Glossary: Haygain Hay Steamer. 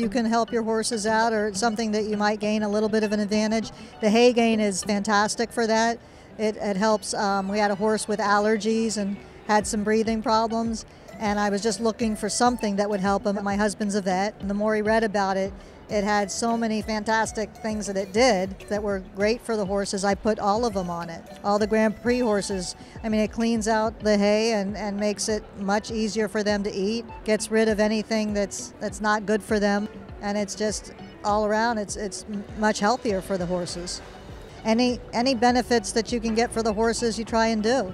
you can help your horses out, or something that you might gain a little bit of an advantage. The Haygain is fantastic for that. It helps. We had a horse with allergies and had some breathing problems, and I was just looking for something that would help him. My husband's a vet, and the more he read about it, it had so many fantastic things that it did that were great for the horses. I put all of them on it, all the Grand Prix horses. I mean, it cleans out the hay and makes it much easier for them to eat, gets rid of anything that's not good for them, and it's just all around, it's much healthier for the horses. Any benefits that you can get for the horses, you try and do.